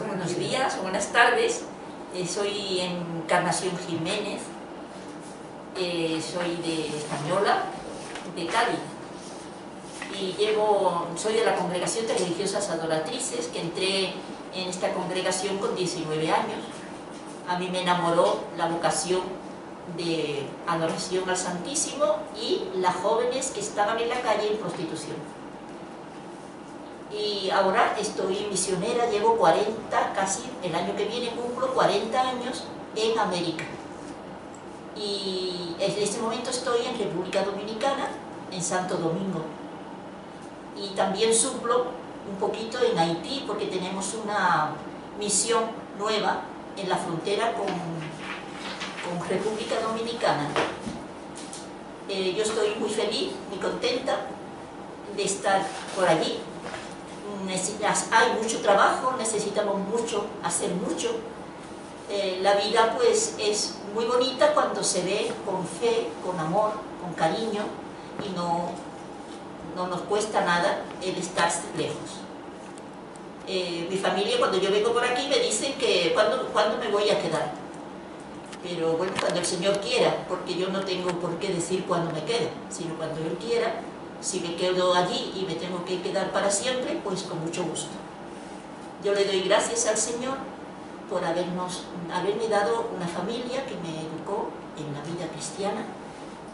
Buenos días o buenas tardes. Soy Encarnación Jiménez, soy de española, de Cádiz, y soy de la congregación de religiosas adoratrices, que entré en esta congregación con 19 años. A mí me enamoró la vocación de adoración al Santísimo y las jóvenes que estaban en la calle en prostitución. Y ahora estoy misionera, llevo 40, casi el año que viene cumplo 40 años en América. Y en este momento estoy en República Dominicana, en Santo Domingo. Y también suplo un poquito en Haití, porque tenemos una misión nueva en la frontera con República Dominicana. Yo estoy muy feliz, muy contenta de estar por allí. Hay mucho trabajo, necesitamos mucho, hacer mucho. La vida pues es muy bonita cuando se ve con fe, con amor, con cariño, y no nos cuesta nada el estar lejos. Mi familia, cuando yo vengo por aquí, me dicen que ¿cuándo me voy a quedar? Pero bueno, cuando el Señor quiera, porque yo no tengo por qué decir cuándo me quedo, sino cuando Él quiera. Si me quedo allí y me tengo que quedar para siempre, pues con mucho gusto. Yo le doy gracias al Señor por haberme dado una familia que me educó en la vida cristiana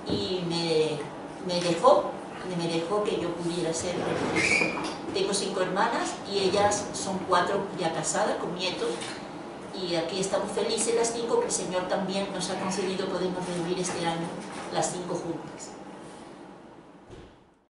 y me dejó que yo pudiera ser religiosa. Tengo 5 hermanas y ellas son 4 ya casadas con nietos, y aquí estamos felices las 5, que el Señor también nos ha concedido podernos reunir este año las 5 juntas.